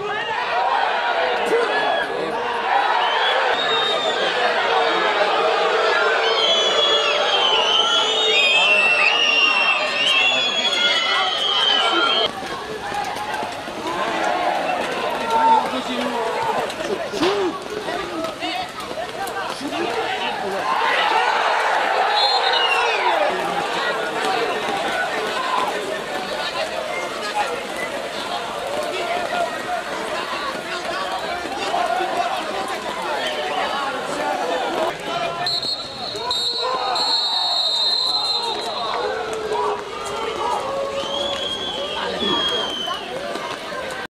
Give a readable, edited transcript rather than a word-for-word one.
Go!